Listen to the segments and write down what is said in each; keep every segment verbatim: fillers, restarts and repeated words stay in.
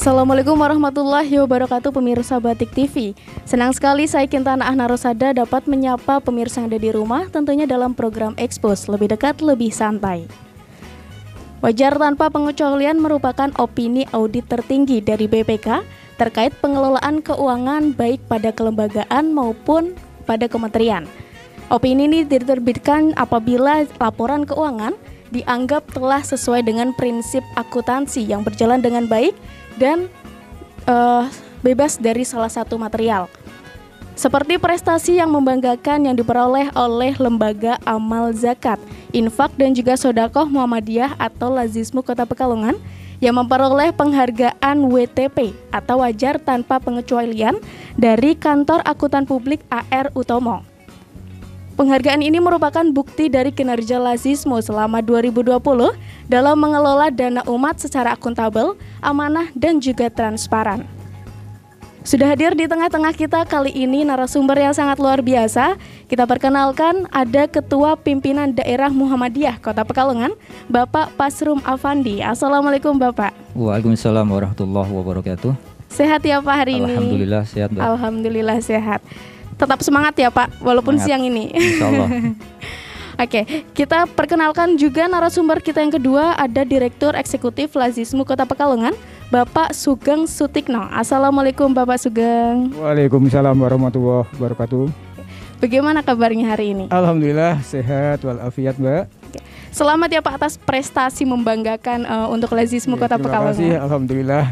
Assalamualaikum warahmatullahi wabarakatuh pemirsa Batik T V. Senang sekali saya Kintana Narosada dapat menyapa pemirsa yang ada di rumah, tentunya dalam program Expose, lebih dekat, lebih santai. Wajar tanpa pengecualian merupakan opini audit tertinggi dari B P K terkait pengelolaan keuangan baik pada kelembagaan maupun pada kementerian. Opini ini diterbitkan apabila laporan keuangan dianggap telah sesuai dengan prinsip akuntansi yang berjalan dengan baik dan uh, bebas dari salah satu material, seperti prestasi yang membanggakan yang diperoleh oleh lembaga amal zakat, infak dan juga sodakoh Muhammadiyah atau Lazismu Kota Pekalongan yang memperoleh penghargaan W T P atau wajar tanpa pengecualian dari kantor akuntan publik A R Utomo. Penghargaan ini merupakan bukti dari kinerja Lazismu selama dua ribu dua puluh dalam mengelola dana umat secara akuntabel, amanah, dan juga transparan. Sudah hadir di tengah-tengah kita kali ini narasumber yang sangat luar biasa. Kita perkenalkan ada Ketua Pimpinan Daerah Muhammadiyah Kota Pekalongan, Bapak Pasrum Afandi. Assalamualaikum Bapak. Waalaikumsalam warahmatullahi wabarakatuh. Sehat ya Pak hari ini? Alhamdulillah sehat Pak. Alhamdulillah sehat. Tetap semangat ya Pak, walaupun semangat siang ini. Insya Allah. Oke, kita perkenalkan juga narasumber kita yang kedua, ada Direktur Eksekutif Lazismu Kota Pekalongan, Bapak Sugeng Sutikno. Assalamualaikum Bapak Sugeng. Waalaikumsalam warahmatullahi wabarakatuh. Bagaimana kabarnya hari ini? Alhamdulillah sehat walafiat Mbak. Selamat ya Pak atas prestasi membanggakan uh, untuk Lazismu ya, Kota Pekalongan. Terima kasih, Alhamdulillah.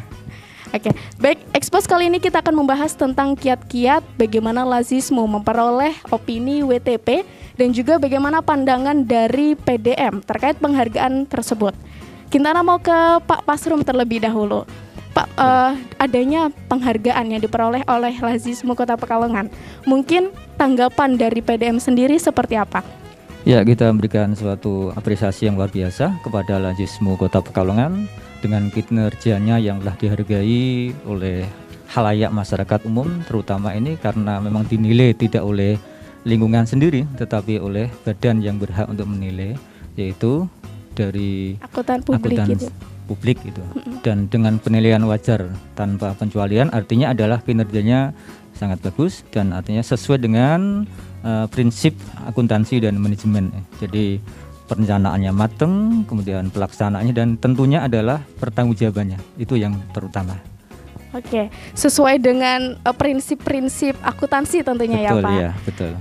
Oke, baik, Expose kali ini kita akan membahas tentang kiat-kiat bagaimana Lazismu memperoleh opini W T P dan juga bagaimana pandangan dari P D M terkait penghargaan tersebut. Kintana mau ke Pak Pasrum terlebih dahulu. Pak, eh, adanya penghargaan yang diperoleh oleh Lazismu Kota Pekalongan, mungkin tanggapan dari P D M sendiri seperti apa? Ya, kita memberikan suatu apresiasi yang luar biasa kepada Lazismu Kota Pekalongan dengan kinerjanya yang telah dihargai oleh halayak masyarakat umum, terutama ini karena memang dinilai tidak oleh lingkungan sendiri tetapi oleh badan yang berhak untuk menilai, yaitu dari akuntan publik, akuntan gitu. publik itu. Mm-mm. Dan dengan penilaian wajar tanpa pengecualian artinya adalah kinerjanya sangat bagus dan artinya sesuai dengan uh, prinsip akuntansi dan manajemen. Jadi perencanaannya mateng, kemudian pelaksanaannya dan tentunya adalah pertanggungjawabannya, itu yang terutama. Oke, sesuai dengan prinsip-prinsip uh, akuntansi tentunya. Betul, ya Pak. Iya, betul.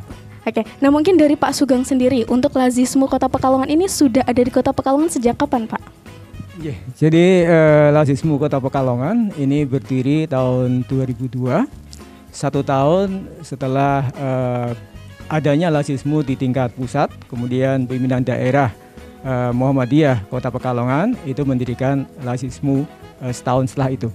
Oke, nah mungkin dari Pak Sugeng sendiri untuk Lazismu Kota Pekalongan ini sudah ada di Kota Pekalongan sejak kapan Pak? Yeah, jadi uh, Lazismu Kota Pekalongan ini berdiri tahun dua ribu dua, satu tahun setelah uh, adanya Lazismu di tingkat pusat, kemudian pimpinan daerah eh, Muhammadiyah Kota Pekalongan itu mendirikan Lazismu eh, setahun setelah itu.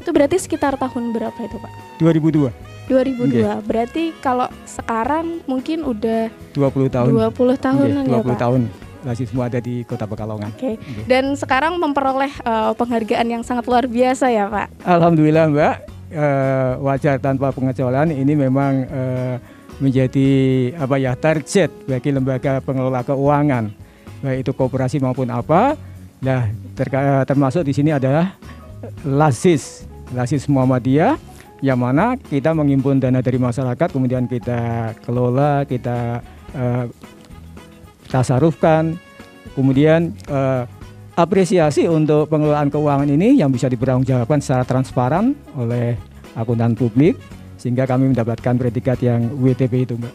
Itu berarti sekitar tahun berapa itu Pak? dua ribu dua. dua ribu dua, okay. Berarti kalau sekarang mungkin udah dua puluh tahun. dua puluh tahunan okay, ya Pak? dua puluh tahun Lazismu ada di Kota Pekalongan. Oke, okay. okay. Dan sekarang memperoleh uh, penghargaan yang sangat luar biasa ya Pak? Alhamdulillah Mbak, uh, wajar tanpa pengecualian ini memang uh, menjadi apa ya target bagi lembaga pengelola keuangan baik itu koperasi maupun apa. Nah, termasuk di sini adalah Lazis, Lazis Muhammadiyah yang mana kita menghimpun dana dari masyarakat kemudian kita kelola, kita eh, tasarufkan. Kemudian eh, apresiasi untuk pengelolaan keuangan ini yang bisa dipertanggungjawabkan secara transparan oleh akuntan publik, sehingga kami mendapatkan predikat yang W T P itu Mbak.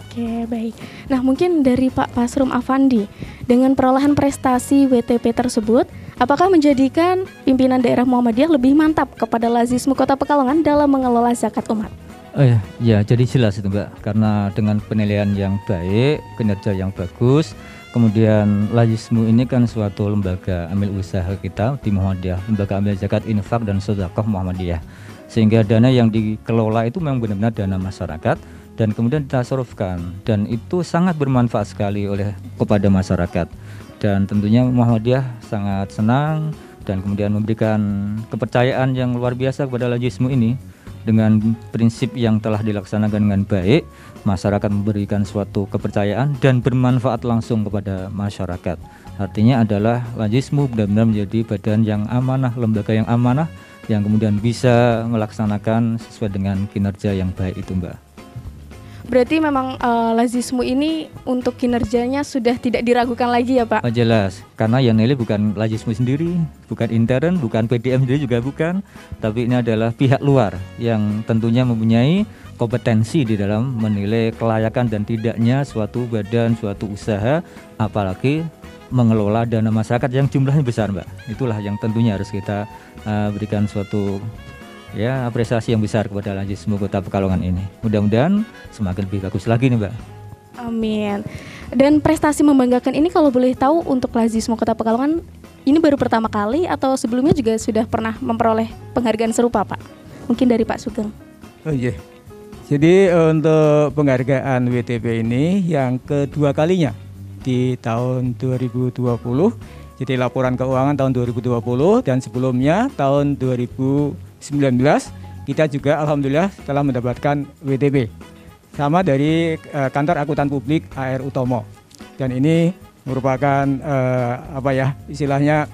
Oke, baik. Nah mungkin dari Pak Pasrum Afandi, dengan perolehan prestasi W T P tersebut, apakah menjadikan pimpinan daerah Muhammadiyah lebih mantap kepada Lazismu Kota Pekalongan dalam mengelola zakat umat? Oh ya, ya jadi jelas itu Mbak, karena dengan penilaian yang baik, kinerja yang bagus, kemudian Lazismu ini kan suatu lembaga amil usaha kita di Muhammadiyah, lembaga amil zakat, infak dan sedekah Muhammadiyah, sehingga dana yang dikelola itu memang benar-benar dana masyarakat dan kemudian ditasarufkan dan itu sangat bermanfaat sekali oleh kepada masyarakat. Dan tentunya Muhammadiyah sangat senang dan kemudian memberikan kepercayaan yang luar biasa kepada Lazismu ini dengan prinsip yang telah dilaksanakan dengan baik, masyarakat memberikan suatu kepercayaan dan bermanfaat langsung kepada masyarakat. Artinya adalah Lazismu benar-benar menjadi badan yang amanah, lembaga yang amanah, yang kemudian bisa melaksanakan sesuai dengan kinerja yang baik itu, Mbak. Berarti memang uh, Lazismu ini untuk kinerjanya sudah tidak diragukan lagi ya, Pak? Oh, jelas, karena yang nilai bukan Lazismu sendiri, bukan intern, bukan P D M sendiri juga bukan, tapi ini adalah pihak luar yang tentunya mempunyai kompetensi di dalam menilai kelayakan dan tidaknya suatu badan, suatu usaha, apalagi mengelola dana masyarakat yang jumlahnya besar, Mbak. Itulah yang tentunya harus kita uh, berikan suatu ya apresiasi yang besar kepada Lazismu Kota Pekalongan ini. Mudah-mudahan semakin lebih bagus lagi nih, Mbak. Amin. Dan prestasi membanggakan ini kalau boleh tahu untuk Lazismu Kota Pekalongan ini baru pertama kali atau sebelumnya juga sudah pernah memperoleh penghargaan serupa, Pak? Mungkin dari Pak Sugeng. Oh iya. Yeah. Jadi untuk penghargaan W T P ini yang kedua kalinya di tahun dua ribu dua puluh. Jadi laporan keuangan tahun dua ribu dua puluh dan sebelumnya tahun dua ribu sembilan belas kita juga alhamdulillah telah mendapatkan W T P sama dari uh, kantor akuntan publik A R Utomo, dan ini merupakan uh, apa ya istilahnya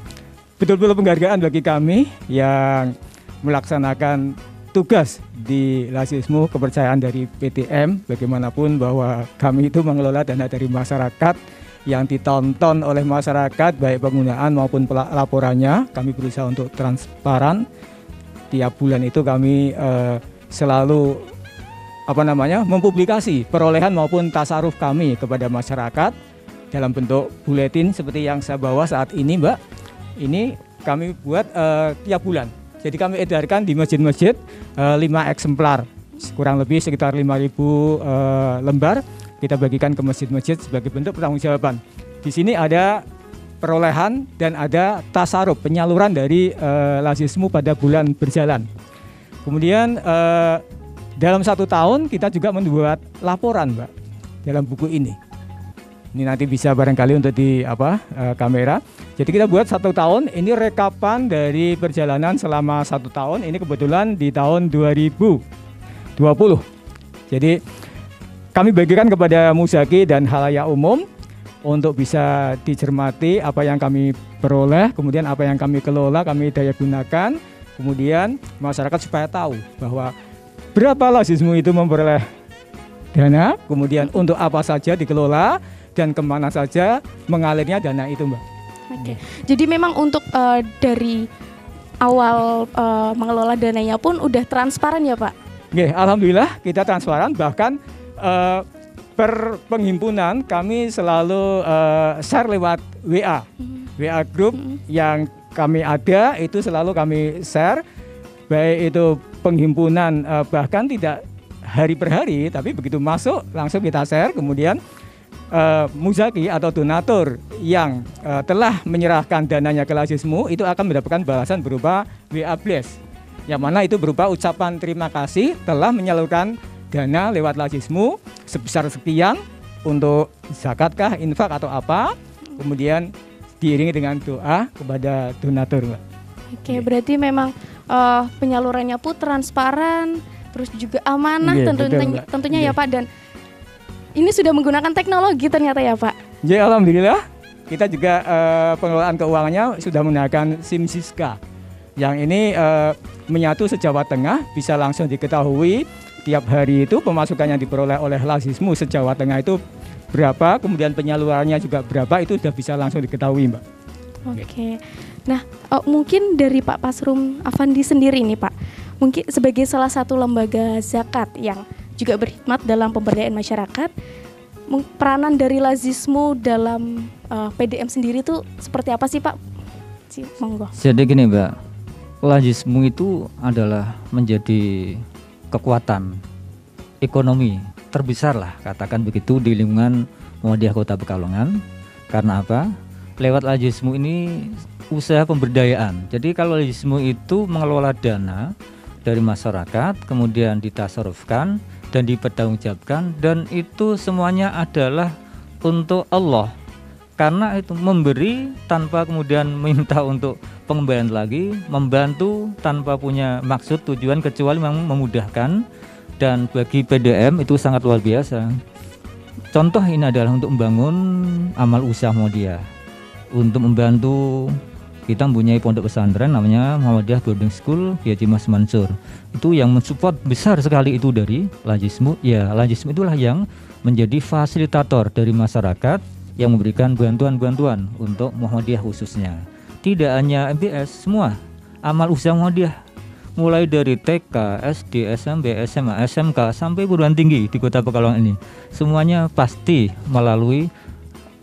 betul-betul penghargaan bagi kami yang melaksanakan tugas di Lazismu, kepercayaan dari P D M bagaimanapun bahwa kami itu mengelola dana dari masyarakat yang ditonton oleh masyarakat, baik penggunaan maupun laporannya. Kami berusaha untuk transparan. Tiap bulan itu kami eh, selalu apa namanya mempublikasi perolehan maupun tasaruf kami kepada masyarakat dalam bentuk buletin seperti yang saya bawa saat ini, Mbak. Ini kami buat eh, tiap bulan. Jadi kami edarkan di masjid-masjid uh, lima eksemplar, kurang lebih sekitar lima ribu uh, lembar kita bagikan ke masjid-masjid sebagai bentuk pertanggungjawaban. Di sini ada perolehan dan ada tasaruf penyaluran dari uh, Lazismu pada bulan berjalan. Kemudian uh, dalam satu tahun kita juga membuat laporan, Mbak, dalam buku ini. Ini nanti bisa barangkali untuk di apa uh, kamera. Jadi kita buat satu tahun, ini rekapan dari perjalanan selama satu tahun, ini kebetulan di tahun dua ribu dua puluh. Jadi kami bagikan kepada musyaki dan halayak umum untuk bisa dicermati apa yang kami peroleh, kemudian apa yang kami kelola, kami daya gunakan, kemudian masyarakat supaya tahu bahwa berapa Lazismu itu memperoleh dana, kemudian untuk apa saja dikelola, dan kemana saja mengalirnya dana itu, Mbak. Oke, okay. Jadi memang untuk uh, dari awal uh, mengelola dananya pun udah transparan ya, Pak? Oke, alhamdulillah kita transparan, bahkan uh, per penghimpunan kami selalu uh, share lewat W A, mm-hmm. W A group mm-hmm. yang kami ada itu selalu kami share, baik itu penghimpunan uh, bahkan tidak hari per hari, tapi begitu masuk langsung kita share, kemudian Uh, muzaki atau donatur yang uh, telah menyerahkan dananya ke Lazismu itu akan mendapatkan balasan berupa W A bless, yang mana itu berupa ucapan terima kasih telah menyalurkan dana lewat Lazismu sebesar sekian untuk zakatkah, infak atau apa, kemudian diiringi dengan doa kepada donatur, Mbak. Oke, berarti memang uh, penyalurannya pun transparan, terus juga amanah, yeah, tentu, betul, tentunya yeah. ya Pak, dan ini sudah menggunakan teknologi ternyata ya, Pak? Ya, alhamdulillah kita juga eh, pengelolaan keuangannya sudah menggunakan SIM Siska. Yang ini eh, menyatu se-Jawa Tengah, bisa langsung diketahui tiap hari itu pemasukan yang diperoleh oleh Lazismu se-Jawa Tengah itu berapa, kemudian penyalurannya juga berapa, itu sudah bisa langsung diketahui, Mbak. Oke, okay. Nah oh, mungkin dari Pak Pasrum Afandi sendiri nih, Pak, mungkin sebagai salah satu lembaga zakat yang juga berkhidmat dalam pemberdayaan masyarakat, peranan dari Lazismu dalam uh, P D M sendiri itu seperti apa sih, Pak? Si, monggo. Jadi gini, Mbak, Lazismu itu adalah menjadi kekuatan ekonomi terbesar lah, katakan begitu, di lingkungan Muhammadiyah Kota Pekalongan. Karena apa? Lewat Lazismu ini usaha pemberdayaan. Jadi kalau Lazismu itu mengelola dana dari masyarakat, kemudian ditasarufkan dan dipertanggungjawabkan, dan itu semuanya adalah untuk Allah, karena itu memberi tanpa kemudian minta untuk pengembangan lagi, membantu tanpa punya maksud tujuan kecuali memang memudahkan, dan bagi P D M itu sangat luar biasa. Contoh ini adalah untuk membangun amal usaha Muhammadiyah, untuk membantu kita mempunyai pondok pesantren namanya Muhammadiyah Boarding School K H M Mansur. Itu yang mensupport besar sekali itu dari Lazismu. Ya, Lazismu itulah yang menjadi fasilitator dari masyarakat yang memberikan bantuan-bantuan untuk Muhammadiyah khususnya. Tidak hanya M B S, semua amal usaha Muhammadiyah, mulai dari T K, S D, S M P, S M A, S M K sampai perguruan tinggi di Kota Pekalongan ini, semuanya pasti melalui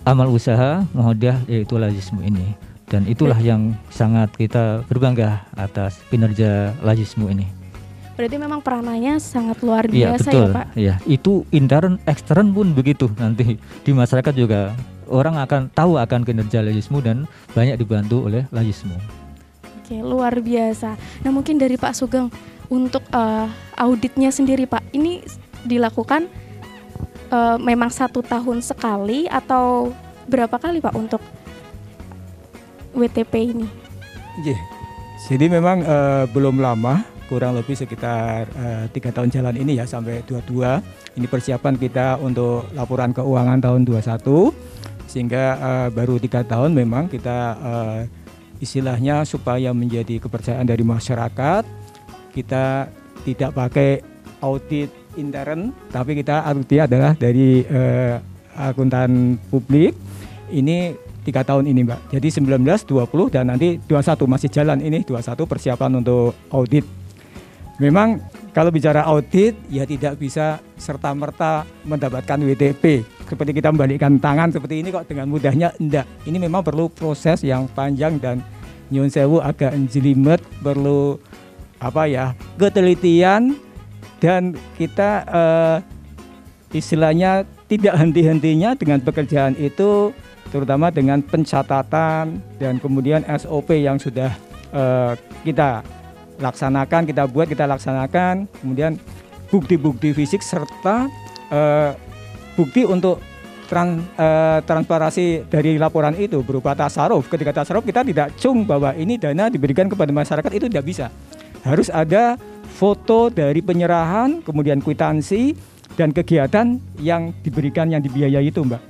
amal usaha Muhammadiyah yaitu Lazismu ini. Dan itulah yang sangat kita berbangga atas kinerja Lazismu ini. Berarti memang peranannya sangat luar biasa ya, betul, ya Pak? Iya, itu intern, ekstern pun begitu, nanti di masyarakat juga orang akan tahu akan kinerja Lazismu dan banyak dibantu oleh Lazismu. Oke, luar biasa. Nah mungkin dari Pak Sugeng, untuk uh, auditnya sendiri Pak, ini dilakukan uh, memang satu tahun sekali atau berapa kali Pak untuk W T P ini? Yeah. Jadi memang uh, belum lama, kurang lebih sekitar tiga uh, tahun jalan ini ya, sampai dua puluh dua. Ini persiapan kita untuk laporan keuangan tahun dua puluh satu, sehingga uh, baru tiga tahun memang kita uh, istilahnya supaya menjadi kepercayaan dari masyarakat, kita tidak pakai audit intern, tapi kita auditnya adalah dari uh, akuntan publik. Ini tiga tahun ini Mbak. Jadi sembilan belas, dua puluh dan nanti dua puluh satu masih jalan ini, dua puluh satu persiapan untuk audit. Memang kalau bicara audit ya tidak bisa serta-merta mendapatkan W T P seperti kita membalikkan tangan seperti ini kok dengan mudahnya, enggak. Ini memang perlu proses yang panjang dan nyun sewu agak jelimet, perlu apa ya, ketelitian, dan kita eh, istilahnya tidak henti-hentinya dengan pekerjaan itu, terutama dengan pencatatan dan kemudian S O P yang sudah eh, kita laksanakan, kita buat, kita laksanakan, kemudian bukti-bukti fisik serta uh, bukti untuk trans, uh, transparansi dari laporan itu berupa tasaruf. Ketika tasaruf kita tidak cung bahwa ini dana diberikan kepada masyarakat, itu tidak bisa. Harus ada foto dari penyerahan, kemudian kwitansi dan kegiatan yang diberikan, yang dibiayai itu Mbak.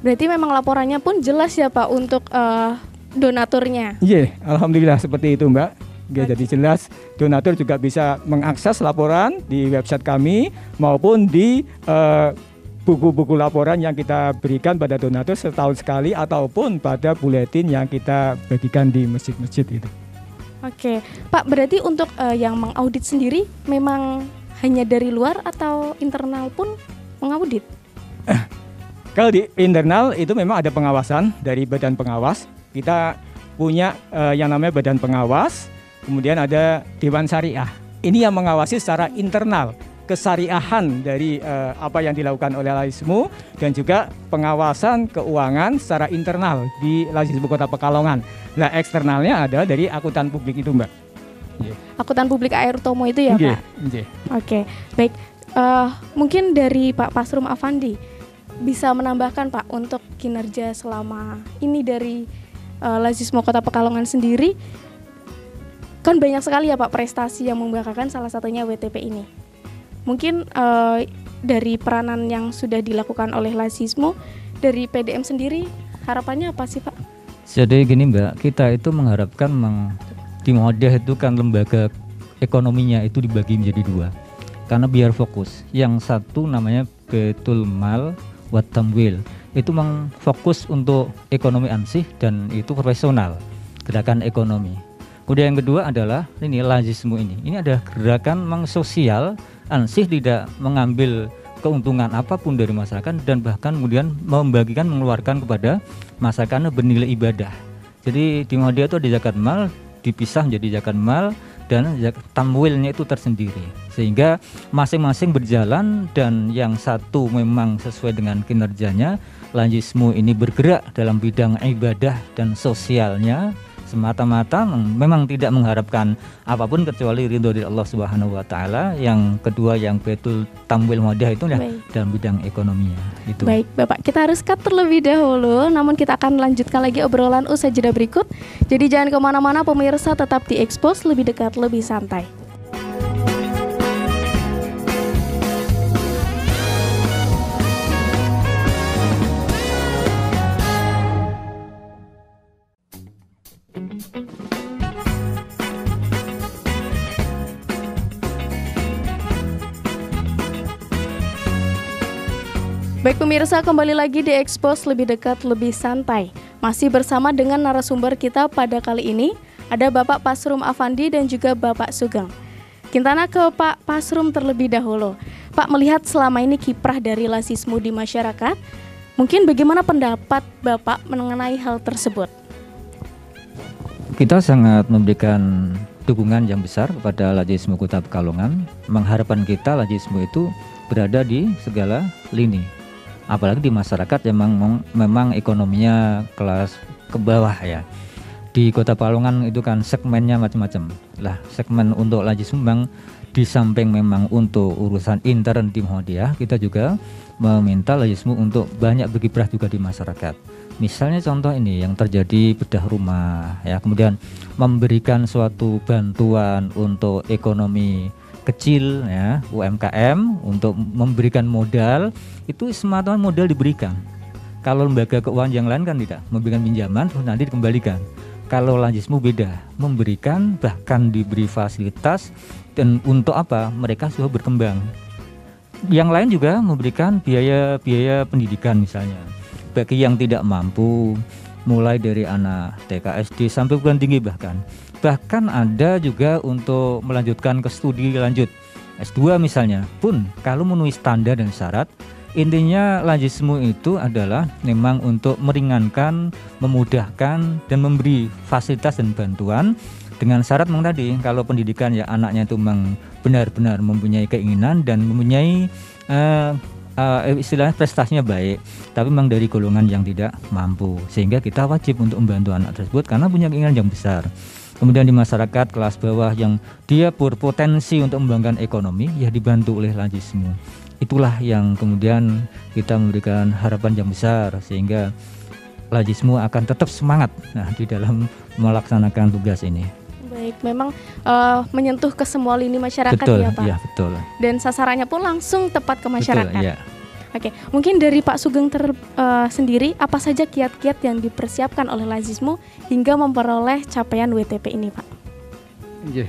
Berarti memang laporannya pun jelas ya Pak untuk uh, donaturnya? Iya, yeah, alhamdulillah seperti itu Mbak. Ya, jadi jelas donatur juga bisa mengakses laporan di website kami maupun di buku-buku uh, laporan yang kita berikan pada donatur setahun sekali ataupun pada buletin yang kita bagikan di masjid-masjid itu. Oke, Pak, berarti untuk uh, yang mengaudit sendiri memang hanya dari luar atau internal pun mengaudit? Kalau di internal itu memang ada pengawasan dari badan pengawas. Kita punya uh, yang namanya badan pengawas. Kemudian ada Dewan Syariah. Ini yang mengawasi secara internal kesyariahan dari eh, apa yang dilakukan oleh Lazismu dan juga pengawasan keuangan secara internal di Lazismu Kota Pekalongan. Nah, eksternalnya ada dari akuntan publik itu, Mbak. Yeah. Akuntan publik A R Utomo itu ya, yeah, Pak. Yeah. Oke, okay. Baik. Uh, mungkin dari Pak Pasrum Afandi bisa menambahkan Pak untuk kinerja selama ini dari uh, Lazismu Kota Pekalongan sendiri. Kan banyak sekali ya Pak prestasi yang membanggakan, salah satunya W T P ini. Mungkin uh, dari peranan yang sudah dilakukan oleh Lazismu, dari P D M sendiri harapannya apa sih Pak? Jadi gini Mbak, kita itu mengharapkan memang di Muhammadiyah itu kan lembaga ekonominya itu dibagi menjadi dua, karena biar fokus. Yang satu namanya Betul Mal wa Tamwil, itu memang fokus untuk ekonomi ansih dan itu profesional, gerakan ekonomi. Kemudian yang kedua adalah ini Lazismu ini. Ini ada gerakan mengsosial, ansih tidak mengambil keuntungan apapun dari masyarakat dan bahkan kemudian membagikan, mengeluarkan kepada masyarakat bernilai ibadah. Jadi di Muhammadiyah itu ada zakat mal, dipisah menjadi zakat mal dan tamwilnya itu tersendiri. Sehingga masing-masing berjalan dan yang satu memang sesuai dengan kinerjanya. Lazismu ini bergerak dalam bidang ibadah dan sosialnya. semata-mata memang tidak mengharapkan apapun kecuali ridho dari Allah Subhanahu wa taala. Yang kedua yang betul tampil modal itu ya dalam bidang ekonominya itu. Baik, Bapak, kita harus cut terlebih dahulu, namun kita akan lanjutkan lagi obrolan usai jeda berikut. Jadi jangan kemana mana pemirsa, tetap di Expose, lebih dekat, lebih santai. Baik pemirsa, kembali lagi di Expose, lebih dekat, lebih santai. Masih bersama dengan narasumber kita pada kali ini, ada Bapak Pasrum Afandi dan juga Bapak Sugeng. Kintana, ke Pak Pasrum terlebih dahulu. Pak, melihat selama ini kiprah dari Lazismu di masyarakat, mungkin bagaimana pendapat Bapak mengenai hal tersebut? Kita sangat memberikan dukungan yang besar kepada Lazismu Kota Pekalongan. Mengharapkan kita Lazismu itu berada di segala lini, apalagi di masyarakat yang memang, memang ekonominya kelas ke bawah ya. Di Kota Pekalongan itu kan segmennya macam-macam. Lah, segmen untuk Lazismu memang di samping memang untuk urusan intern di Muhammadiyah, kita juga meminta Lazismu untuk banyak berkiprah juga di masyarakat. Misalnya contoh ini yang terjadi bedah rumah ya, kemudian memberikan suatu bantuan untuk ekonomi kecil ya, U M K M, untuk memberikan modal itu semata modal diberikan. Kalau lembaga keuangan yang lain kan tidak, memberikan pinjaman terus nanti dikembalikan. Kalau Lazismu beda, memberikan bahkan diberi fasilitas, dan untuk apa? Mereka sudah berkembang. Yang lain juga memberikan biaya-biaya pendidikan misalnya bagi yang tidak mampu, mulai dari anak T K S D sampai perguruan tinggi bahkan. Bahkan ada juga untuk melanjutkan ke studi lanjut S dua misalnya pun kalau memenuhi standar dan syarat. Intinya Lazismu itu adalah memang untuk meringankan, memudahkan, dan memberi fasilitas dan bantuan dengan syarat memang tadi, kalau pendidikan ya anaknya itu memang benar-benar mempunyai keinginan dan mempunyai uh, uh, istilahnya prestasinya baik, tapi memang dari golongan yang tidak mampu, sehingga kita wajib untuk membantu anak tersebut karena punya keinginan yang besar. Kemudian di masyarakat kelas bawah yang dia berpotensi untuk mengembangkan ekonomi, ya dibantu oleh Lazismu. Itulah yang kemudian kita memberikan harapan yang besar, sehingga Lazismu akan tetap semangat nah, di dalam melaksanakan tugas ini. Baik, memang uh, menyentuh ke semua lini masyarakat betul, ya Pak? Ya, betul. Dan sasarannya pun langsung tepat ke masyarakat? Betul, ya. Oke, mungkin dari Pak Sugeng ter, uh, sendiri, apa saja kiat-kiat yang dipersiapkan oleh Lazismu hingga memperoleh capaian W T P ini, Pak? Yeah.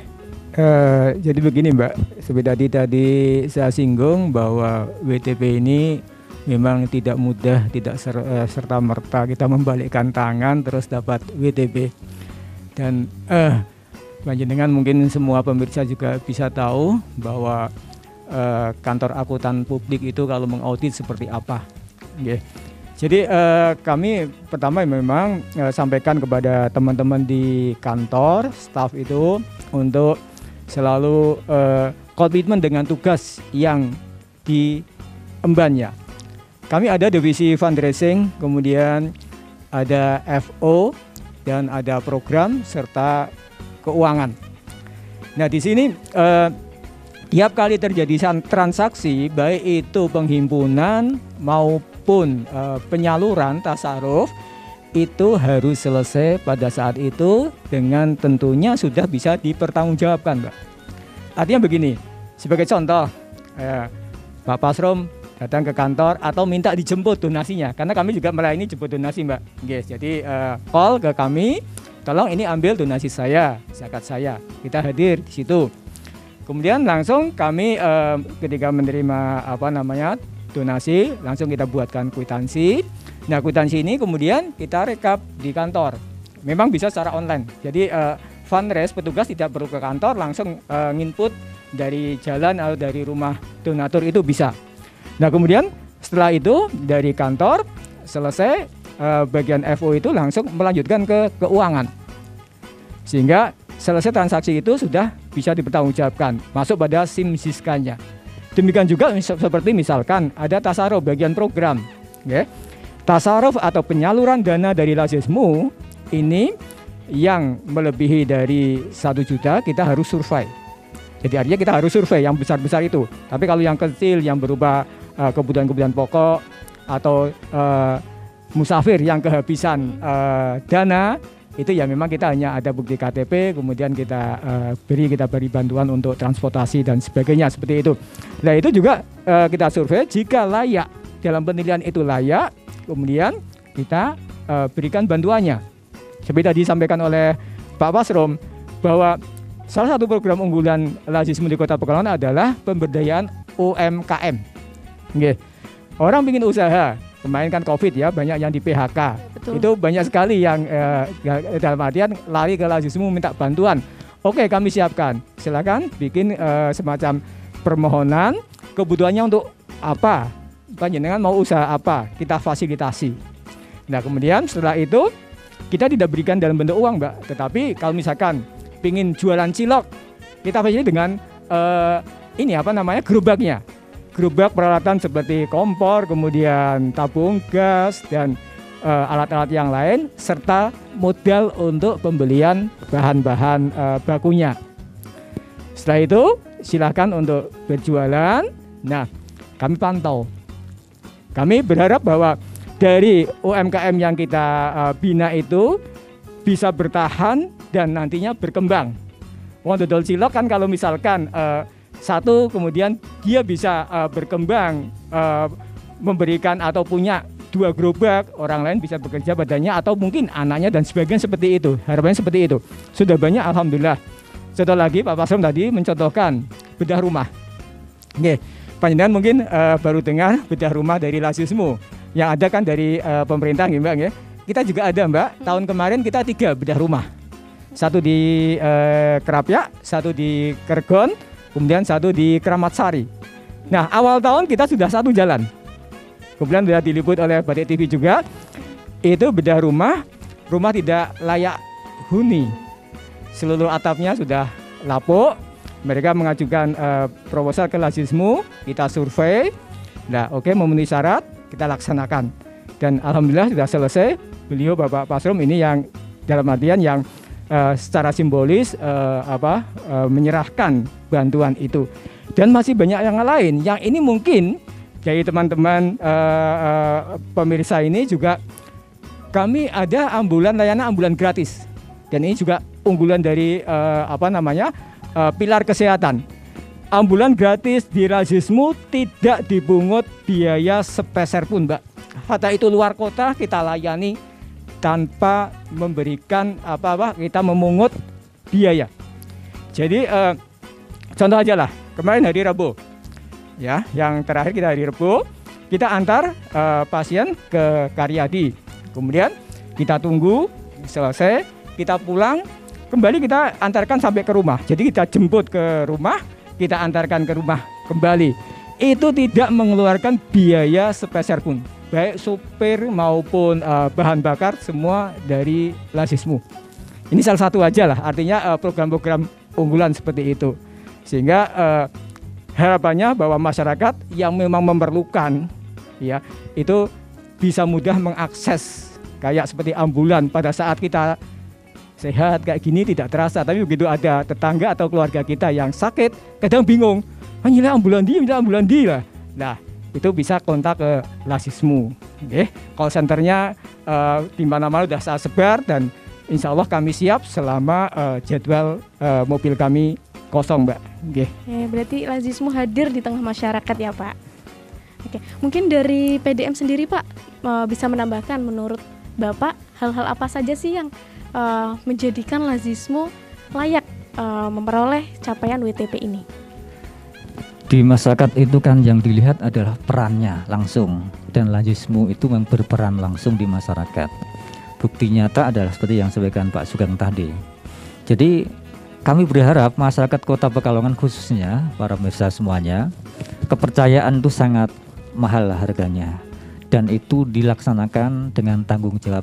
Uh, jadi begini, Mbak. Seperti tadi saya singgung bahwa W T P ini memang tidak mudah, tidak ser, uh, serta merta kita membalikkan tangan terus dapat W T P. Dan uh, panjenengan mungkin semua pemirsa juga bisa tahu bahwa Uh, kantor akuntan publik itu kalau mengaudit seperti apa. Okay. Jadi uh, kami pertama memang uh, sampaikan kepada teman-teman di kantor, staff itu untuk selalu uh, komitmen dengan tugas yang diembannya. Kami ada divisi fundraising, kemudian ada F O dan ada program serta keuangan. Nah di sini uh, tiap kali terjadi transaksi, baik itu penghimpunan maupun e, penyaluran tasaruf, itu harus selesai pada saat itu dengan tentunya sudah bisa dipertanggungjawabkan, Mbak. Artinya begini, sebagai contoh, e, Pak Pasrum datang ke kantor atau minta dijemput donasinya, karena kami juga melayani jemput donasi, Mbak. Yes, jadi e, call ke kami, tolong ini ambil donasi saya, zakat saya, kita hadir di situ. Kemudian langsung kami eh, ketika menerima apa namanya donasi, langsung kita buatkan kwitansi. Nah kwitansi ini kemudian kita rekap di kantor. Memang bisa secara online. Jadi eh, fundraise petugas tidak perlu ke kantor, langsung eh, nginput dari jalan atau dari rumah donatur itu bisa. Nah kemudian setelah itu dari kantor selesai eh, bagian F O itu langsung melanjutkan ke keuangan. Sehingga selesai transaksi itu sudah bisa dipertanggungjawabkan, masuk pada SIM Siskanya. Demikian juga seperti misalkan ada tasaruf bagian program. Okay. Tasaruf atau penyaluran dana dari Lazismu ini yang melebihi dari satu juta kita harus survei. Jadi artinya kita harus survei yang besar-besar itu. Tapi kalau yang kecil yang berupa uh, kebutuhan-kebutuhan pokok atau uh, musafir yang kehabisan uh, dana, itu ya memang kita hanya ada bukti K T P, kemudian kita uh, beri kita beri bantuan untuk transportasi dan sebagainya seperti itu. Nah itu juga uh, kita survei, jika layak, dalam penilaian itu layak, kemudian kita uh, berikan bantuannya. Seperti tadi disampaikan oleh Pak Pasrum bahwa salah satu program unggulan Lazismu di Kota Pekalongan adalah pemberdayaan U M K M. Nggih. Orang ingin usaha, kemarin kan Covid ya, banyak yang di P H K. Betul. Itu banyak sekali yang eh, dalam artian lari ke Lazismu minta bantuan. Oke, kami siapkan. Silakan bikin eh, semacam permohonan, kebutuhannya untuk apa? Panjenengan mau usaha apa? Kita fasilitasi. Nah, kemudian setelah itu kita tidak berikan dalam bentuk uang, Mbak, tetapi kalau misalkan pingin jualan cilok, kita fasilitasi dengan eh, ini apa namanya? gerobaknya. Gerobak peralatan seperti kompor, kemudian tabung gas dan e, alat-alat yang lain, serta modal untuk pembelian bahan-bahan e, bakunya. Setelah itu silakan untuk berjualan. Nah, kami pantau. Kami berharap bahwa dari U M K M yang kita e, bina itu bisa bertahan dan nantinya berkembang. Wong dodol cilok kan kalau misalkan e, satu, kemudian dia bisa uh, berkembang, uh, memberikan atau punya dua gerobak, orang lain bisa bekerja padanya atau mungkin anaknya dan sebagainya seperti itu. Harapannya seperti itu. Sudah banyak, alhamdulillah. Contoh lagi Pak Pasrum tadi mencontohkan bedah rumah. Oke, panjenengan mungkin uh, baru dengar bedah rumah dari Lazismu. Yang ada kan dari uh, pemerintah, Mbak, ya. Kita juga ada, Mbak. Tahun kemarin kita tiga bedah rumah. Satu di uh, Kerapyak, satu di Kergon, kemudian satu di Keramat Sari. Nah, awal tahun kita sudah satu jalan. Kemudian sudah diliput oleh Batik T V juga. Itu bedah rumah, rumah tidak layak huni. Seluruh atapnya sudah lapuk. Mereka mengajukan uh, proposal ke Lazismu, kita survei. Nah, oke, memenuhi syarat, kita laksanakan. Dan alhamdulillah sudah selesai. Beliau Bapak Pasrum ini yang dalam artian yang Uh, secara simbolis uh, apa uh, menyerahkan bantuan itu, dan masih banyak yang lain yang ini mungkin dari teman-teman uh, uh, pemirsa ini juga. Kami ada ambulan, layanan ambulan gratis, dan ini juga unggulan dari uh, apa namanya uh, pilar kesehatan. Ambulan gratis di Lazismu tidak dibungut biaya sepeser pun, Mbak. Hatta itu luar kota kita layani tanpa memberikan apa-apa, kita memungut biaya. Jadi eh, contoh aja lah, kemarin hari Rabu ya, yang terakhir kita hari Rabu, kita antar eh, pasien ke Karyadi, kemudian kita tunggu selesai, kita pulang, kembali kita antarkan sampai ke rumah. Jadi kita jemput ke rumah, kita antarkan ke rumah kembali. Itu tidak mengeluarkan biaya sepeser pun. Baik supir maupun uh, bahan bakar, semua dari Lazismu. Ini salah satu aja lah, artinya uh, program-program unggulan seperti itu. Sehingga uh, harapannya bahwa masyarakat yang memang memerlukan ya, itu bisa mudah mengakses. Kayak seperti ambulan pada saat kita sehat kayak gini tidak terasa. Tapi begitu ada tetangga atau keluarga kita yang sakit, kadang bingung, hanya ambulan dia, hanya ambulan dia. Nah, itu bisa kontak ke Lazismu. Okay. Call centernya uh, di mana-mana sudah saya sebar, dan insya Allah kami siap selama uh, jadwal uh, mobil kami kosong, Mbak. Okay. Ya, berarti Lazismu hadir di tengah masyarakat ya, Pak. Okay. Mungkin dari P D M sendiri, Pak, uh, bisa menambahkan menurut Bapak hal-hal apa saja sih yang uh, menjadikan Lazismu layak uh, memperoleh capaian W T P ini? Di masyarakat itu kan yang dilihat adalah perannya langsung, dan Lazismu itu memang berperan langsung di masyarakat. Bukti nyata adalah seperti yang sampaikan Pak Sugeng tadi. Jadi kami berharap masyarakat Kota Pekalongan khususnya, para pemirsa semuanya, kepercayaan itu sangat mahal harganya, dan itu dilaksanakan dengan tanggung jawab.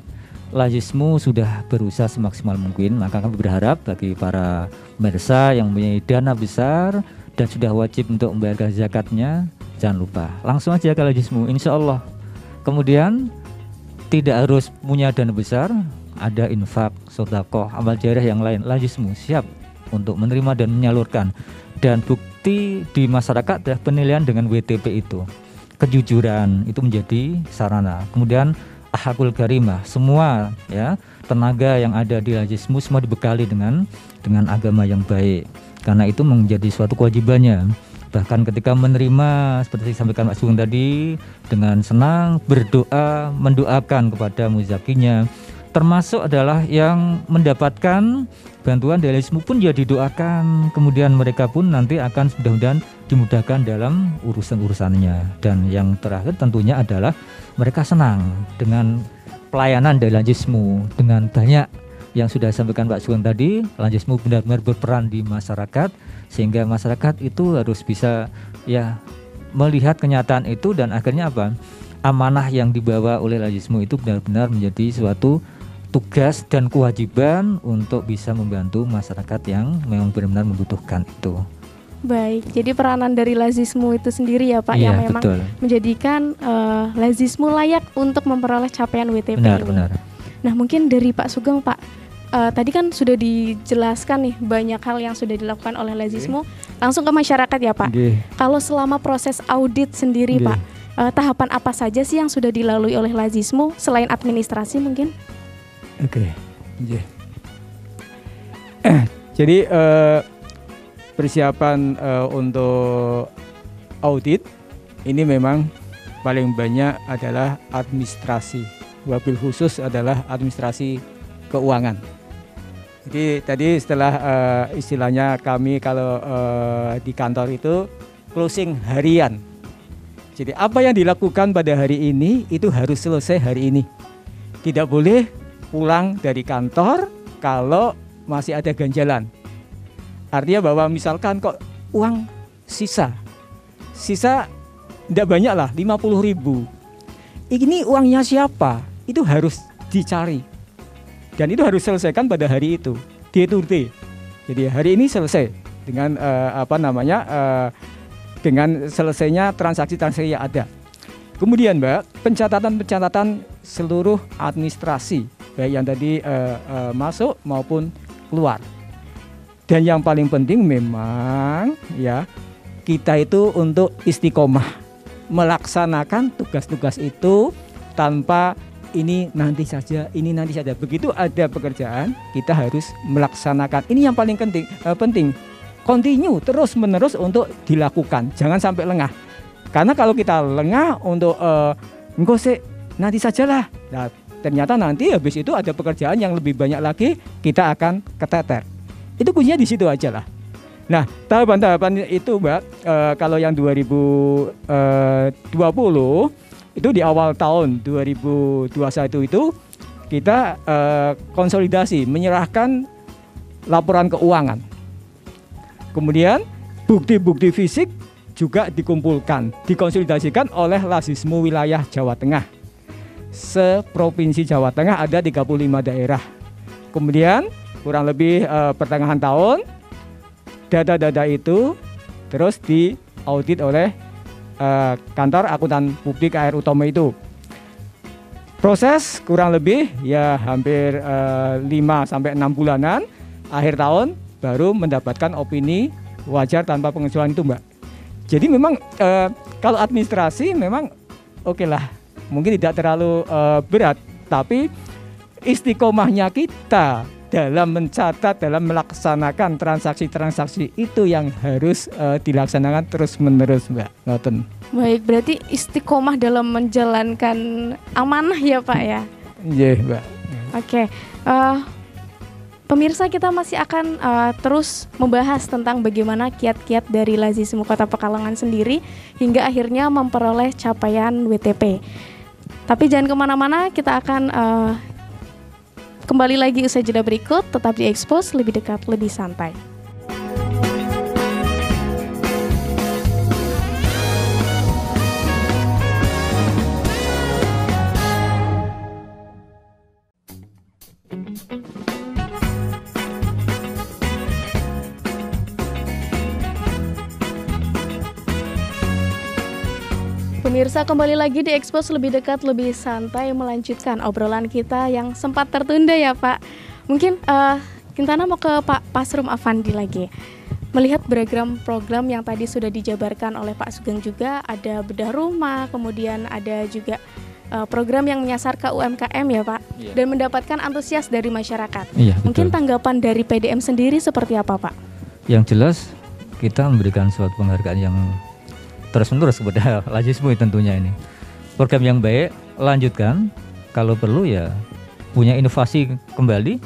Lazismu sudah berusaha semaksimal mungkin, maka kami berharap bagi para pemirsa yang punya dana besar dan sudah wajib untuk membayar zakatnya, jangan lupa langsung aja ke Lazismu, insya Allah. Kemudian tidak harus punya dana besar, ada infak, sedekah, amal jarih yang lain. Lazismu siap untuk menerima dan menyalurkan. Dan bukti di masyarakat adalah penilaian dengan W T P itu. Kejujuran itu menjadi sarana. Kemudian ahakul karimah, semua ya tenaga yang ada di lazismu semua dibekali dengan dengan agama yang baik. Karena itu menjadi suatu kewajibannya. Bahkan ketika menerima seperti disampaikan Pak Sugeng tadi, dengan senang berdoa, mendoakan kepada muzakinya. Termasuk adalah yang mendapatkan bantuan dari lazismu pun ya didoakan. Kemudian mereka pun nanti akan mudah-mudahan dimudahkan dalam urusan-urusannya. Dan yang terakhir tentunya adalah mereka senang dengan pelayanan dari lazismu. Dengan banyak yang sudah sampaikan Pak Sugeng tadi, lazismu benar-benar berperan di masyarakat. Sehingga masyarakat itu harus bisa ya melihat kenyataan itu, dan akhirnya apa? Amanah yang dibawa oleh lazismu itu benar-benar menjadi suatu tugas dan kewajiban untuk bisa membantu masyarakat yang memang benar-benar membutuhkan itu. Baik, jadi peranan dari lazismu itu sendiri ya Pak, iya, yang memang betul. menjadikan uh, lazismu layak untuk memperoleh capaian W T P. Benar, ini. benar. Nah mungkin dari Pak Sugeng Pak, uh, tadi kan sudah dijelaskan nih banyak hal yang sudah dilakukan oleh lazismu. Gih. Langsung ke masyarakat ya Pak. Gih. Kalau selama proses audit sendiri Gih. Pak, uh, tahapan apa saja sih yang sudah dilalui oleh lazismu selain administrasi mungkin? Oke, okay. yeah. eh, jadi eh, persiapan eh, untuk audit ini memang paling banyak adalah administrasi, wabil khusus adalah administrasi keuangan. Jadi tadi setelah eh, istilahnya kami kalau eh, di kantor itu closing harian. Jadi apa yang dilakukan pada hari ini itu harus selesai hari ini. Tidak boleh pulang dari kantor kalau masih ada ganjalan. Artinya bahwa misalkan kok uang sisa, sisa tidak banyak lah, lima puluh ribu. Ini uangnya siapa? Itu harus dicari. Dan itu harus selesaikan pada hari itu, day to day. Jadi hari ini selesai dengan eh, apa namanya eh, dengan selesainya transaksi-transaksi yang ada. Kemudian Mbak, pencatatan-pencatatan seluruh administrasi, baik yang tadi uh, uh, masuk maupun keluar. Dan yang paling penting memang ya kita itu untuk istiqomah melaksanakan tugas-tugas itu tanpa ini nanti saja, ini nanti saja. Begitu ada pekerjaan kita harus melaksanakan. Ini yang paling penting, uh, penting. Continue terus menerus untuk dilakukan. Jangan sampai lengah. Karena kalau kita lengah untuk uh, ngosek nanti sajalah. Nah, ternyata nanti habis itu ada pekerjaan yang lebih banyak lagi, kita akan keteter. Itu kuncinya di situ aja lah. Nah, tahapan-tahapan itu Mbak, e, kalau yang dua ribu dua puluh itu di awal tahun dua ribu dua puluh satu itu kita e, konsolidasi, menyerahkan laporan keuangan. Kemudian bukti-bukti fisik juga dikumpulkan, dikonsolidasikan oleh lazismu wilayah Jawa Tengah. Se-provinsi Jawa Tengah ada tiga puluh lima daerah. Kemudian kurang lebih e, pertengahan tahun data-data itu terus diaudit oleh e, kantor akuntan publik A R Utomo itu. Proses kurang lebih ya hampir e, lima sampai enam bulanan, akhir tahun baru mendapatkan opini wajar tanpa pengecualian itu Mbak. Jadi memang e, kalau administrasi memang oke okay lah. Mungkin tidak terlalu uh, berat, tapi istiqomahnya kita dalam mencatat, dalam melaksanakan transaksi-transaksi itu yang harus uh, dilaksanakan terus-menerus Mbak Noten. Baik, berarti istiqomah dalam menjalankan amanah ya Pak ya? Iya yeah, Mbak. Oke, okay. uh, pemirsa kita masih akan uh, terus membahas tentang bagaimana kiat-kiat dari lazismu Kota Pekalongan sendiri hingga akhirnya memperoleh capaian W T P. Tapi jangan kemana-mana, kita akan uh, kembali lagi usai jeda berikut, tetap di Expose, lebih dekat, lebih santai. Pemirsa, kembali lagi di Expose Lebih Dekat Lebih Santai, melanjutkan obrolan kita yang sempat tertunda ya Pak. Mungkin uh, Kintana mau ke Pak Pasrum Afandi lagi. Melihat beragam program yang tadi sudah dijabarkan oleh Pak Sugeng juga, ada bedah rumah, kemudian ada juga uh, program yang menyasar ke U M K M ya Pak, yeah. Dan mendapatkan antusias dari masyarakat. Yeah, Mungkin betul. Tanggapan dari P D M sendiri seperti apa Pak? Yang jelas kita memberikan suatu penghargaan yang terus-menerus kepada Lazismu tentunya. Ini program yang baik, lanjutkan, kalau perlu ya punya inovasi kembali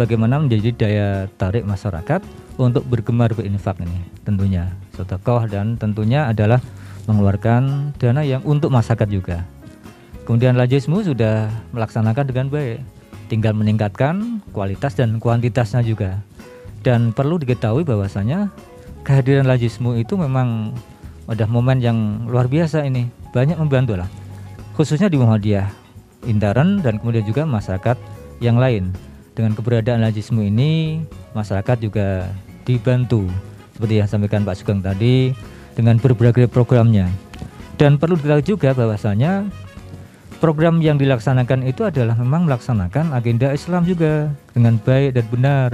bagaimana menjadi daya tarik masyarakat untuk bergemar berinfak ini tentunya, sedekah, dan tentunya adalah mengeluarkan dana yang untuk masyarakat juga. Kemudian Lazismu sudah melaksanakan dengan baik, tinggal meningkatkan kualitas dan kuantitasnya juga. Dan perlu diketahui bahwasanya kehadiran Lazismu itu memang ada momen yang luar biasa ini, banyak membantu lah, khususnya di Muhammadiyah, Intern, dan kemudian juga masyarakat yang lain. Dengan keberadaan Lazismu ini, masyarakat juga dibantu, seperti yang sampaikan Pak Sugeng tadi, dengan berbagai programnya. Dan perlu diketahui juga bahwasanya program yang dilaksanakan itu adalah memang melaksanakan agenda Islam juga dengan baik dan benar.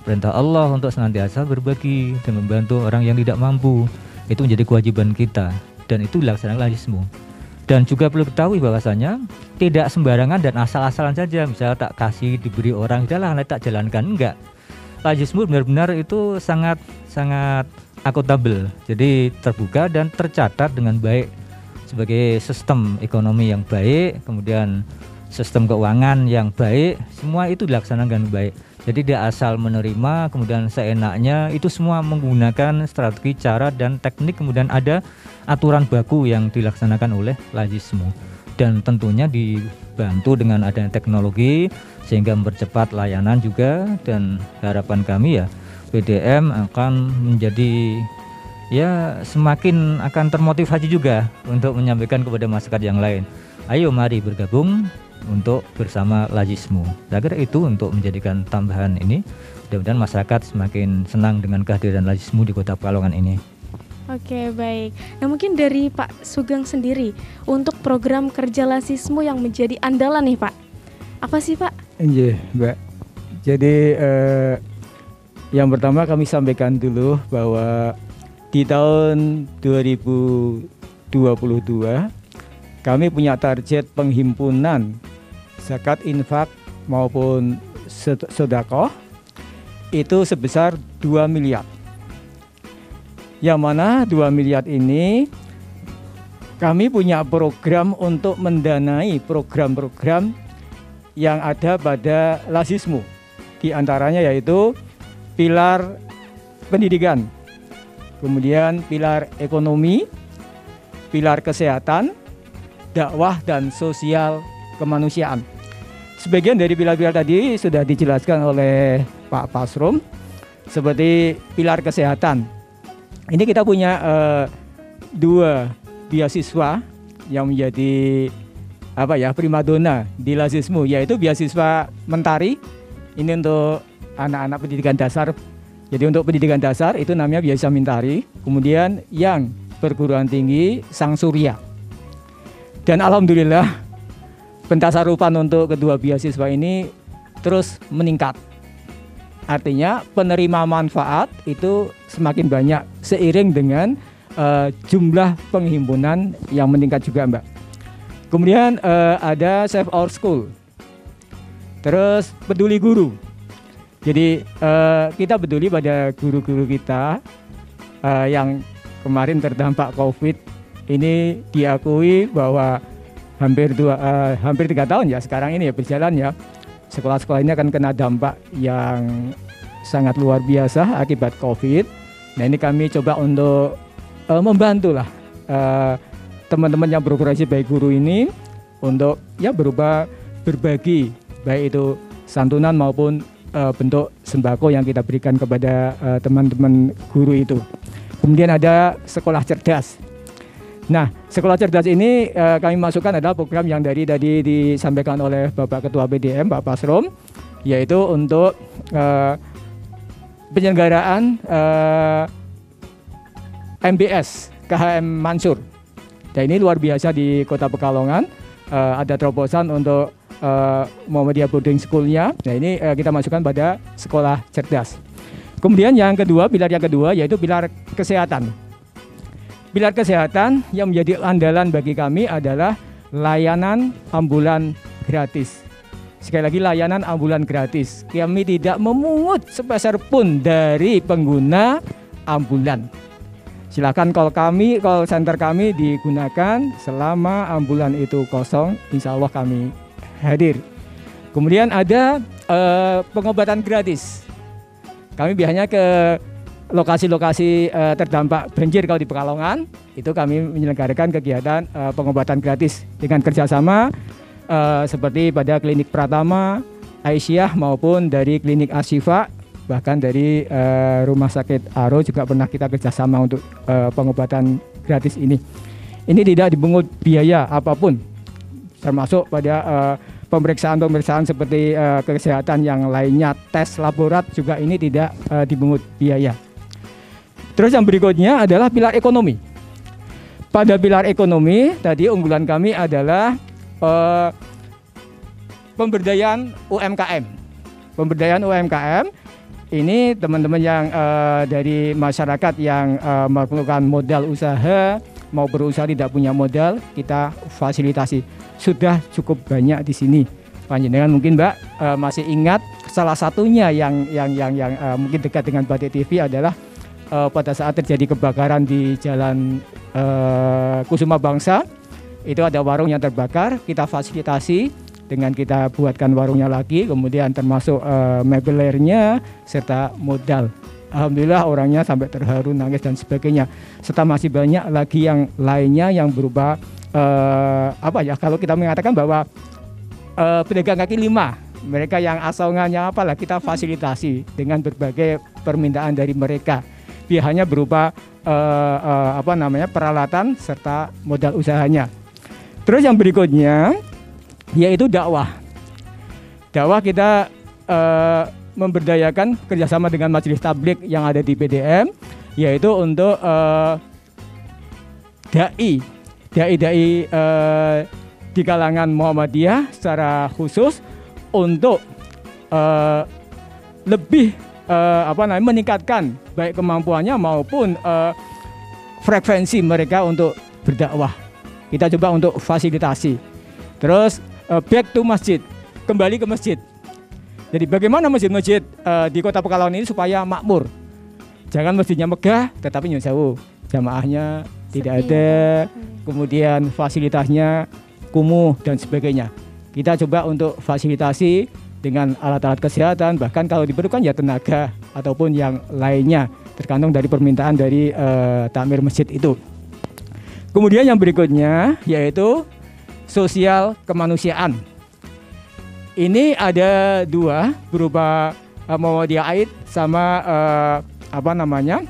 Perintah Allah untuk senantiasa berbagi dan membantu orang yang tidak mampu, itu menjadi kewajiban kita, dan itu dilaksanakan Lazismu. Dan juga perlu ketahui bahwasanya tidak sembarangan dan asal-asalan saja, misalnya tak kasih diberi orang, janganlah tak jalankan, enggak. Lazismu benar-benar itu sangat sangat akuntabel, jadi terbuka dan tercatat dengan baik sebagai sistem ekonomi yang baik, kemudian sistem keuangan yang baik, semua itu dilaksanakan baik. Jadi dia asal menerima, kemudian seenaknya, itu semua menggunakan strategi, cara, dan teknik. Kemudian ada aturan baku yang dilaksanakan oleh Lazismu. Dan tentunya dibantu dengan adanya teknologi, sehingga mempercepat layanan juga. Dan harapan kami ya, P D M akan menjadi, ya semakin akan termotivasi juga untuk menyampaikan kepada masyarakat yang lain. Ayo mari bergabung untuk bersama Lazismu. Saya kira itu untuk menjadikan tambahan ini. Mudah-mudahan masyarakat semakin senang dengan kehadiran Lazismu di Kota Pekalongan ini. Oke, baik. Nah, mungkin dari Pak Sugeng sendiri untuk program kerja Lazismu yang menjadi andalan nih Pak, apa sih Pak? Iya Mbak, jadi eh, yang pertama kami sampaikan dulu bahwa di tahun dua ribu dua puluh dua kami punya target penghimpunan zakat, infak maupun sedekah itu sebesar dua miliar. Yang mana dua miliar ini kami punya program untuk mendanai program-program yang ada pada Lazismu. Di antaranya yaitu pilar pendidikan, kemudian pilar ekonomi, pilar kesehatan, dakwah, dan sosial kemanusiaan. Sebagian dari pilar-pilar tadi sudah dijelaskan oleh Pak Pasrum, seperti pilar kesehatan. Ini kita punya eh, dua beasiswa yang menjadi apa ya primadona di Lazismu, yaitu beasiswa Mentari. Ini untuk anak-anak pendidikan dasar. Jadi untuk pendidikan dasar itu namanya beasiswa Mentari. Kemudian yang perguruan tinggi Sang Surya. Dan alhamdulillah pentasarupan untuk kedua beasiswa ini terus meningkat. Artinya penerima manfaat itu semakin banyak seiring dengan uh, jumlah penghimpunan yang meningkat juga Mbak. Kemudian uh, ada Save Our School, terus peduli guru. Jadi uh, kita peduli pada guru-guru kita uh, yang kemarin terdampak COVID. Ini diakui bahwa hampir dua uh, hampir tiga tahun ya sekarang ini ya berjalan ya, sekolah-sekolah ini akan kena dampak yang sangat luar biasa akibat COVID. Nah ini kami coba untuk uh, membantu lah uh, teman-teman yang berprofesi baik guru ini untuk ya berupa berbagi, baik itu santunan maupun uh, bentuk sembako yang kita berikan kepada uh, teman-teman guru itu. Kemudian ada sekolah cerdas. Nah, sekolah cerdas ini eh, kami masukkan adalah program yang dari tadi disampaikan oleh Bapak Ketua P D M, Pak Pasrum, yaitu untuk eh, penyelenggaraan eh, M B S K H M Mansur. Dan ini luar biasa di Kota Pekalongan. Uh, ada terobosan untuk uh, Muhammadiyah boarding school-nya. Nah ini uh, kita masukkan pada sekolah cerdas. Kemudian yang kedua, pilar yang kedua yaitu pilar kesehatan. Pilar kesehatan yang menjadi andalan bagi kami adalah layanan ambulan gratis. Sekali lagi, layanan ambulan gratis. Kami tidak memungut sepeser pun dari pengguna ambulan. Silakan call kami, call center kami digunakan selama ambulan itu kosong, insya Allah kami hadir. Kemudian ada eh, pengobatan gratis. Kami biasanya ke lokasi-lokasi eh, terdampak banjir kalau di Pekalongan, itu kami menyelenggarakan kegiatan eh, pengobatan gratis dengan kerjasama eh, seperti pada Klinik Pratama, Aisyah maupun dari Klinik Asyifa. Bahkan dari uh, Rumah Sakit Aro juga pernah kita kerjasama untuk uh, pengobatan gratis ini. Ini tidak dipungut biaya apapun, termasuk pada pemeriksaan-pemeriksaan uh, seperti uh, kesehatan yang lainnya, tes laborat juga ini tidak uh, dipungut biaya. Terus yang berikutnya adalah pilar ekonomi. Pada pilar ekonomi tadi unggulan kami adalah uh, pemberdayaan U M K M. Pemberdayaan U M K M. Ini teman-teman yang uh, dari masyarakat yang uh, memerlukan modal usaha, mau berusaha tidak punya modal, kita fasilitasi. Sudah cukup banyak di sini. Panjenengan mungkin Mbak uh, masih ingat salah satunya yang yang yang yang uh, mungkin dekat dengan Batik T V adalah uh, pada saat terjadi kebakaran di Jalan uh, Kusuma Bangsa, itu ada warung yang terbakar, kita fasilitasi. Dengan kita buatkan warungnya lagi, kemudian termasuk uh, mebelernya serta modal. Alhamdulillah orangnya sampai terharu, nangis dan sebagainya. Serta masih banyak lagi yang lainnya yang berupa uh, apa ya? Kalau kita mengatakan bahwa uh, pedagang kaki lima, mereka yang asongannya apalah kita fasilitasi dengan berbagai permintaan dari mereka. Biasanya berupa uh, uh, apa namanya peralatan serta modal usahanya. Terus yang berikutnya, yaitu dakwah. Dakwah kita e, memberdayakan kerjasama dengan majelis tablik yang ada di P D M, yaitu untuk e, dai, dai-dai e, di kalangan Muhammadiyah secara khusus untuk e, lebih e, apa namanya meningkatkan baik kemampuannya maupun e, frekuensi mereka untuk berdakwah. Kita coba untuk fasilitasi. Terus back to masjid, kembali ke masjid. Jadi bagaimana masjid-masjid uh, di Kota Pekalongan ini supaya makmur? Jangan masjidnya megah, tetapi nyusau, jamaahnya tidak ada, kemudian fasilitasnya kumuh dan sebagainya. Kita coba untuk fasilitasi dengan alat-alat kesehatan, bahkan kalau diperlukan ya tenaga ataupun yang lainnya, tergantung dari permintaan dari uh, takmir masjid itu. Kemudian yang berikutnya yaitu sosial kemanusiaan. Ini ada dua berupa uh, Muhammadiyah Aid sama uh, apa namanya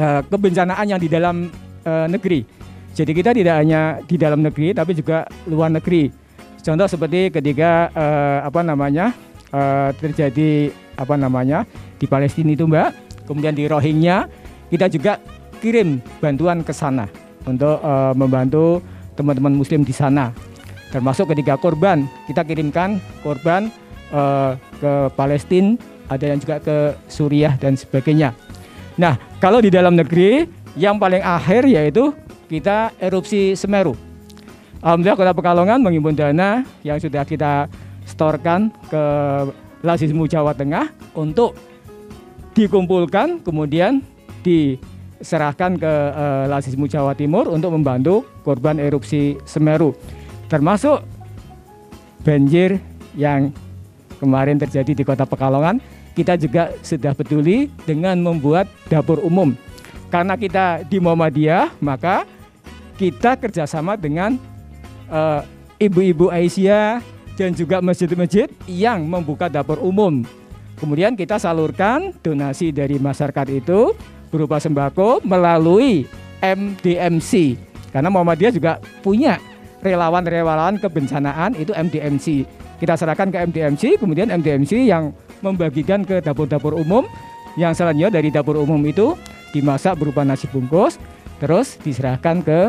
uh, kebencanaan yang di dalam uh, negeri. Jadi kita tidak hanya di dalam negeri tapi juga luar negeri. Contoh seperti ketika uh, apa namanya uh, terjadi apa namanya di Palestina itu Mbak, kemudian di Rohingya, kita juga kirim bantuan ke sana untuk uh, membantu teman-teman muslim di sana, termasuk ketika korban, kita kirimkan korban uh, ke Palestina, ada yang juga ke Suriah dan sebagainya. Nah, kalau di dalam negeri yang paling akhir yaitu kita erupsi Semeru. Alhamdulillah Kota Pekalongan menghimpun dana yang sudah kita setorkan ke Lazismu Jawa Tengah untuk dikumpulkan kemudian di serahkan ke uh, Lazismu Jawa Timur untuk membantu korban erupsi Semeru, termasuk banjir yang kemarin terjadi di Kota Pekalongan. Kita juga sudah peduli dengan membuat dapur umum. Karena kita di Muhammadiyah, maka kita kerjasama dengan uh, ibu-ibu Aisyah dan juga masjid-masjid yang membuka dapur umum. Kemudian kita salurkan donasi dari masyarakat itu berupa sembako melalui M D M C. Karena Muhammadiyah juga punya relawan-relawan kebencanaan itu M D M C. Kita serahkan ke M D M C, kemudian M D M C yang membagikan ke dapur-dapur umum. Yang selanjutnya dari dapur umum itu dimasak berupa nasi bungkus, terus diserahkan ke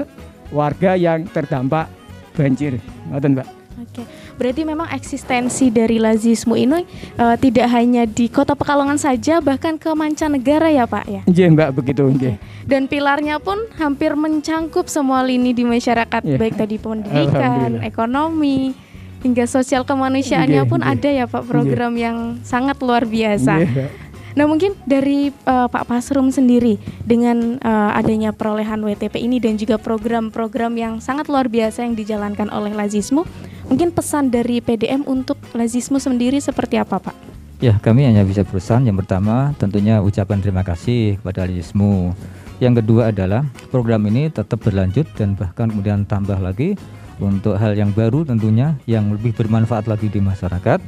warga yang terdampak banjir. Ngoten, Mbak. Oke. Berarti memang eksistensi dari lazismu ini e, tidak hanya di Kota Pekalongan saja, bahkan ke mancanegara ya, Pak ya. Iya, Mbak, begitu. Oke. Dan pilarnya pun hampir mencangkup semua lini di masyarakat, yeah. baik tadi pendidikan, ekonomi, hingga sosial kemanusiaannya okay, pun okay. ada ya, Pak, program okay. yang sangat luar biasa. Yeah. Nah, mungkin dari uh, Pak Pasrum sendiri dengan uh, adanya perolehan W T P ini dan juga program-program yang sangat luar biasa yang dijalankan oleh lazismu, mungkin pesan dari P D M untuk lazismu sendiri seperti apa, Pak? Ya, kami hanya bisa berpesan yang pertama tentunya ucapan terima kasih kepada lazismu. Yang kedua adalah program ini tetap berlanjut dan bahkan kemudian tambah lagi untuk hal yang baru tentunya yang lebih bermanfaat lagi di masyarakat.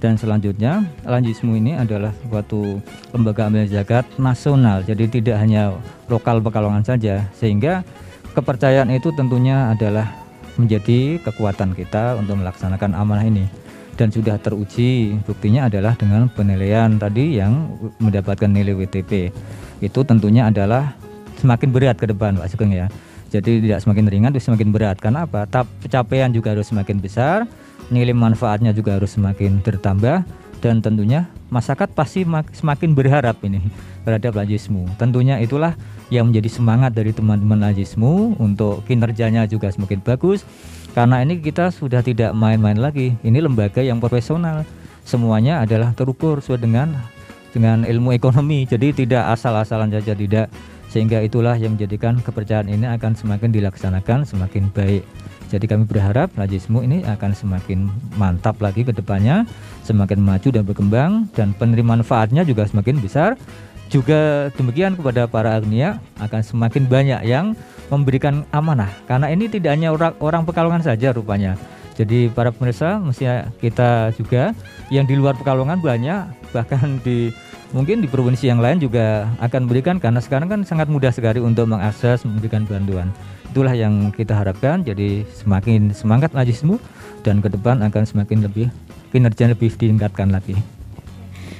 Dan selanjutnya, lazismu ini adalah suatu lembaga amil zakat nasional, jadi tidak hanya lokal Pekalongan saja, sehingga kepercayaan itu tentunya adalah menjadi kekuatan kita untuk melaksanakan amanah ini. Dan sudah teruji, buktinya adalah dengan penilaian tadi yang mendapatkan nilai W T P. Itu tentunya adalah semakin berat ke depan, Pak Sugeng ya. Jadi tidak semakin ringan, tapi semakin berat. Karena apa? Capaian juga harus semakin besar, nilai manfaatnya juga harus semakin bertambah, dan tentunya masyarakat pasti semakin berharap ini terhadap lazismu. Tentunya itulah yang menjadi semangat dari teman-teman lazismu untuk kinerjanya juga semakin bagus, karena ini kita sudah tidak main-main lagi. Ini lembaga yang profesional, semuanya adalah terukur sesuai dengan dengan ilmu ekonomi, jadi tidak asal-asalan saja tidak, sehingga itulah yang menjadikan kepercayaan ini akan semakin dilaksanakan semakin baik. Jadi kami berharap lazismu ini akan semakin mantap lagi ke depannya, semakin maju dan berkembang, dan penerimaan manfaatnya juga semakin besar. Juga demikian kepada para agnia, akan semakin banyak yang memberikan amanah. Karena ini tidak hanya orang, orang Pekalongan saja rupanya. Jadi para pemirsa, mestinya kita juga yang di luar Pekalongan banyak, bahkan di mungkin di provinsi yang lain juga akan memberikan, karena sekarang kan sangat mudah sekali untuk mengakses memberikan bantuan. Itulah yang kita harapkan, jadi semakin semangat lazismu dan ke depan akan semakin lebih kinerja lebih ditingkatkan lagi.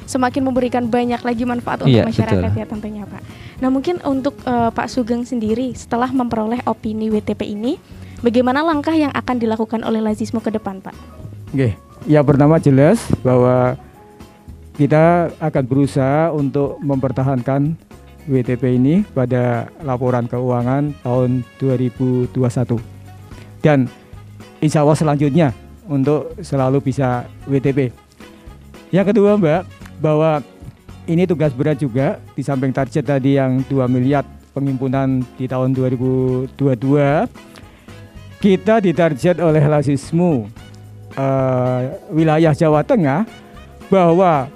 Semakin memberikan banyak lagi manfaat untuk iya, masyarakat betul. ya tentunya, Pak. Nah, mungkin untuk uh, Pak Sugeng sendiri setelah memperoleh opini W T P ini, bagaimana langkah yang akan dilakukan oleh lazismu ke depan, Pak? Oke, ya pertama jelas bahwa kita akan berusaha untuk mempertahankan W T P ini pada laporan keuangan tahun dua ribu dua puluh satu, dan insya Allah selanjutnya untuk selalu bisa W T P. Yang kedua, Mbak, bahwa ini tugas berat juga di samping target tadi yang dua miliar penghimpunan di tahun dua ribu dua puluh dua, kita ditarget oleh lazismu uh, wilayah Jawa Tengah bahwa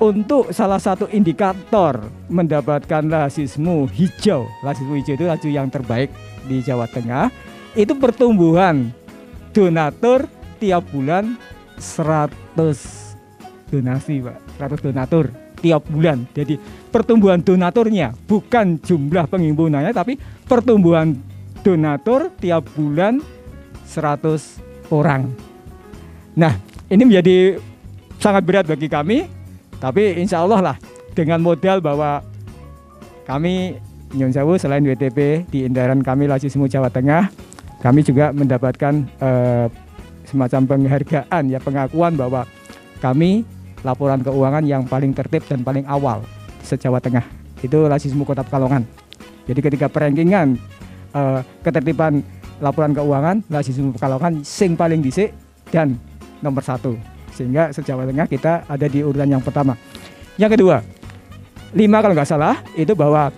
untuk salah satu indikator mendapatkan lazismu hijau, lazismu hijau itu laju yang terbaik di Jawa Tengah, itu pertumbuhan donatur tiap bulan seratus donasi, Pak. seratus donatur tiap bulan. Jadi pertumbuhan donaturnya, bukan jumlah penghimpunannya, tapi pertumbuhan donatur tiap bulan seratus orang. Nah, ini menjadi sangat berat bagi kami. Tapi insya Allah lah, dengan modal bahwa kami nyun sewu selain W T P di indaran kami lazismu Jawa Tengah, kami juga mendapatkan eh, semacam penghargaan ya, pengakuan bahwa kami laporan keuangan yang paling tertib dan paling awal se-Jawa Tengah. Itu lazismu Kota Pekalongan. Jadi ketika perankingan eh, ketertiban laporan keuangan, lazismu Pekalongan sing paling dhisik dan nomor satu. Sehingga se-Jawa Tengah kita ada di urutan yang pertama. Yang kedua, lima kalau nggak salah, itu bahwa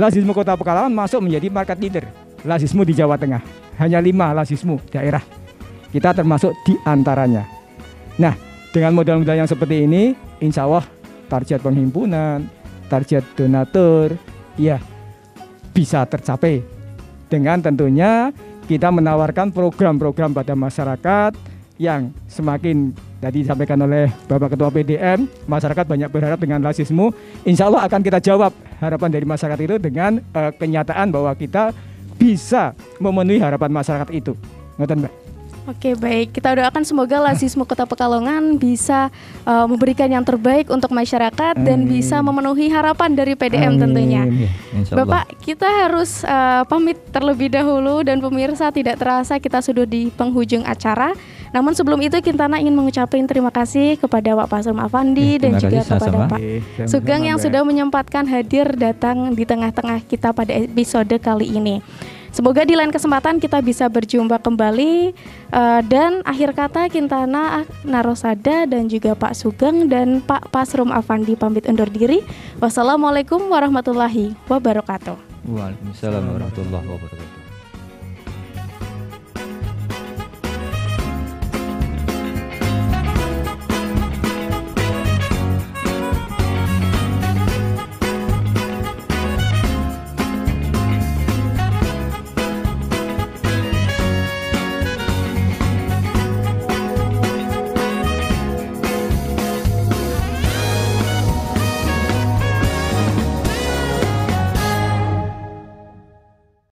lazismu Kota Pekalongan masuk menjadi market leader lazismu di Jawa Tengah. Hanya lima lazismu daerah, kita termasuk di antaranya. Nah, dengan modal-modal yang seperti ini, insya Allah target penghimpunan, target donatur, ya bisa tercapai. Dengan tentunya kita menawarkan program-program pada masyarakat yang semakin tadi disampaikan oleh Bapak Ketua P D M, masyarakat banyak berharap dengan lazismu. Insya Allah akan kita jawab harapan dari masyarakat itu dengan uh, kenyataan bahwa kita bisa memenuhi harapan masyarakat itu. Ngoten, Mbak. Oke, baik, kita doakan semoga Lazismu Kota Pekalongan bisa uh, memberikan yang terbaik untuk masyarakat. Amin. Dan bisa memenuhi harapan dari P D M. Amin. Tentunya. Insya Allah. Bapak, kita harus uh, pamit terlebih dahulu dan pemirsa, tidak terasa kita sudah di penghujung acara. Namun sebelum itu Kintana ingin mengucapkan terima kasih kepada Pak Pasrum Afandi ya, dan juga kepada Pak Sugeng yang sudah menyempatkan hadir datang di tengah-tengah kita pada episode kali ini. Semoga di lain kesempatan kita bisa berjumpa kembali. Uh, dan akhir kata Kintana Narosada dan juga Pak Sugeng dan Pak Pasrum Afandi pamit undur diri. Wassalamualaikum warahmatullahi wabarakatuh. Waalaikumsalam warahmatullahi wabarakatuh.